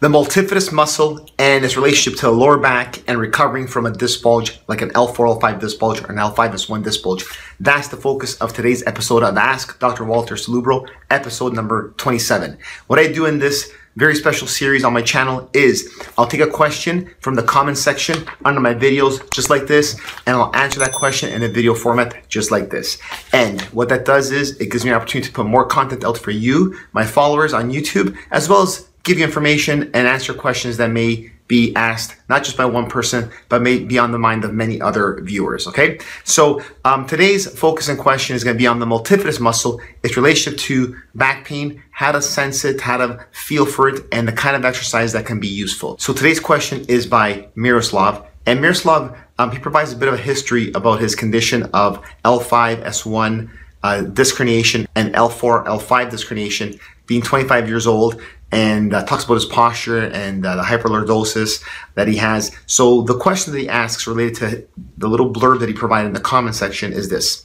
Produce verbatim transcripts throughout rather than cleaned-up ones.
The multifidus muscle and its relationship to the lower back and recovering from a disc bulge like an L four L five disc bulge or an L five S one disc bulge. That's the focus of today's episode of Ask Doctor Walter Salubro, episode number twenty-seven. What I do in this very special series on my channel is I'll take a question from the comment section under my videos just like this, and I'll answer that question in a video format just like this. And what that does is it gives me an opportunity to put more content out for you, my followers on YouTube, as well as give you information and answer questions that may be asked not just by one person, but may be on the mind of many other viewers, okay? So um, today's focus and question is gonna be on the multifidus muscle, its relationship to back pain, how to sense it, how to feel for it, and the kind of exercise that can be useful. So today's question is by Miroslav, and Miroslav, um, he provides a bit of a history about his condition of L five S one uh, disc herniation and L four L five disc herniation, being twenty-five years old, and uh, talks about his posture and uh, the hyperlordosis that he has. So the question that he asks related to the little blurb that he provided in the comment section is this: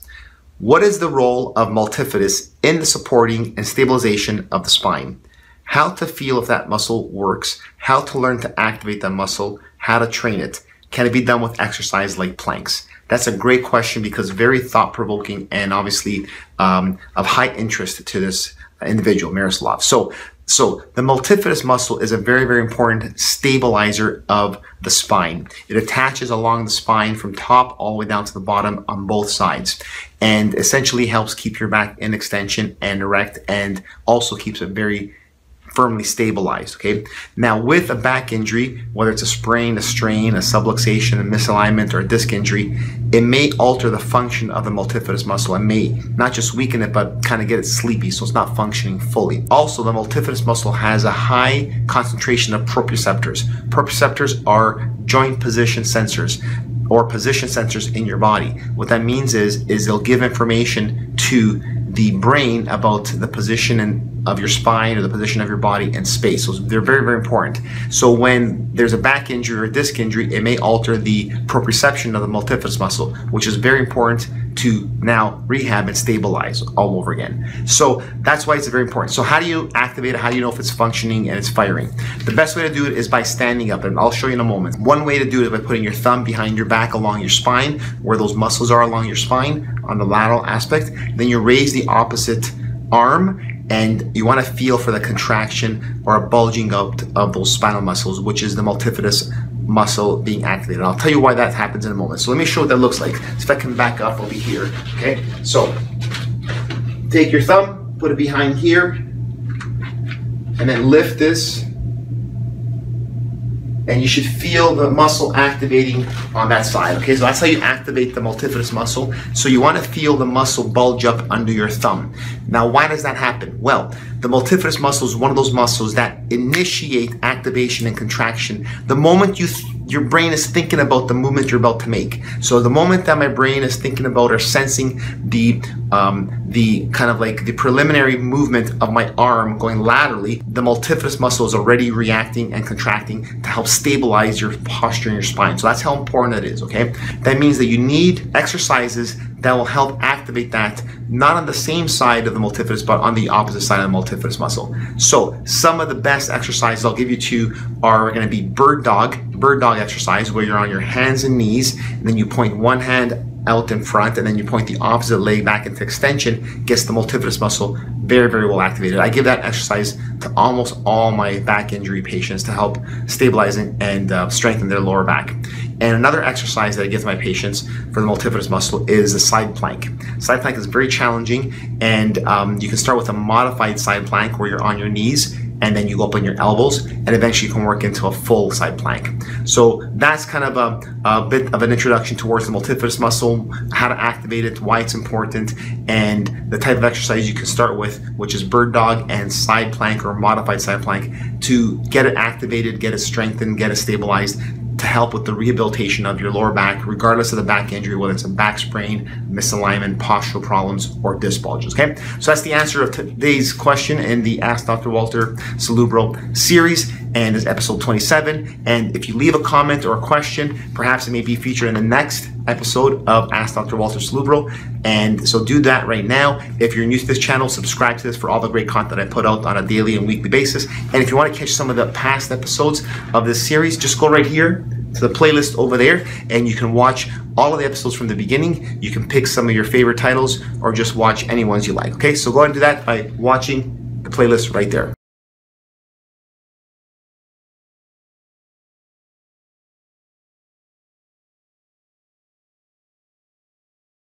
what is the role of multifidus in the supporting and stabilization of the spine? How to feel if that muscle works, how to learn to activate that muscle, how to train it. Can it be done with exercise like planks? That's a great question because very thought-provoking and obviously um, of high interest to this individual, Miroslav. So, So the multifidus muscle is a very, very important stabilizer of the spine. It attaches along the spine from top all the way down to the bottom on both sides, and essentially helps keep your back in extension and erect, and also keeps it very firmly stabilized, okay? Now with a back injury, whether it's a sprain, a strain, a subluxation, a misalignment, or a disc injury, it may alter the function of the multifidus muscle. It may not just weaken it, but kind of get it sleepy, so it's not functioning fully. Also, the multifidus muscle has a high concentration of proprioceptors. Proprioceptors are joint position sensors, or position sensors in your body. What that means is, is they'll give information to the brain about the position and of your spine or the position of your body in space. So they're very, very important. So when there's a back injury or a disc injury, it may alter the proprioception of the multifidus muscle, which is very important to now rehab and stabilize all over again. So that's why it's very important. So how do you activate it? How do you know if it's functioning and it's firing? The best way to do it is by standing up, and I'll show you in a moment. One way to do it is by putting your thumb behind your back along your spine, where those muscles are along your spine, on the lateral aspect. Then you raise the opposite arm, and you want to feel for the contraction or a bulging out of those spinal muscles, which is the multifidus muscle being activated. And I'll tell you why that happens in a moment. So let me show what that looks like. If I can back up, I'll be here, okay? So take your thumb, put it behind here, and then lift this, and you should feel the muscle activating on that side, okay? So that's how you activate the multifidus muscle. So you wanna feel the muscle bulge up under your thumb. Now, why does that happen? Well, the multifidus muscle is one of those muscles that initiate activation and contraction the moment you your brain is thinking about the movement you're about to make. So the moment that my brain is thinking about or sensing the um, the kind of like the preliminary movement of my arm going laterally, the multifidus muscle is already reacting and contracting to help stabilize your posture in your spine. So that's how important it is, okay? That means that you need exercises that will help activate that, not on the same side of the multifidus, but on the opposite side of the multifidus muscle. So some of the best exercises I'll give you two are gonna be bird dog, bird dog exercise, where you're on your hands and knees, and then you point one hand out in front, and then you point the opposite leg back into extension, gets the multifidus muscle very, very well activated. I give that exercise to almost all my back injury patients to help stabilize and uh, strengthen their lower back. And another exercise that I give to my patients for the multifidus muscle is the side plank. Side plank is very challenging, and um, you can start with a modified side plank where you're on your knees, and then you go up on your elbows, and eventually you can work into a full side plank. So that's kind of a, a bit of an introduction towards the multifidus muscle, how to activate it, why it's important, and the type of exercise you can start with, which is bird dog and side plank or modified side plank, to get it activated, get it strengthened, get it stabilized, to help with the rehabilitation of your lower back, regardless of the back injury, whether it's a back sprain, misalignment, postural problems, or disc bulges, okay? So that's the answer of today's question in the Ask Doctor Walter Salubro series. and this is episode twenty-seven. And if you leave a comment or a question, perhaps it may be featured in the next episode of Ask Doctor Walter Salubro. And so do that right now. If you're new to this channel, subscribe to this for all the great content I put out on a daily and weekly basis. And if you want to catch some of the past episodes of this series, just go right here to the playlist over there, and you can watch all of the episodes from the beginning. You can pick some of your favorite titles or just watch any ones you like. Okay, so go ahead and do that by watching the playlist right there.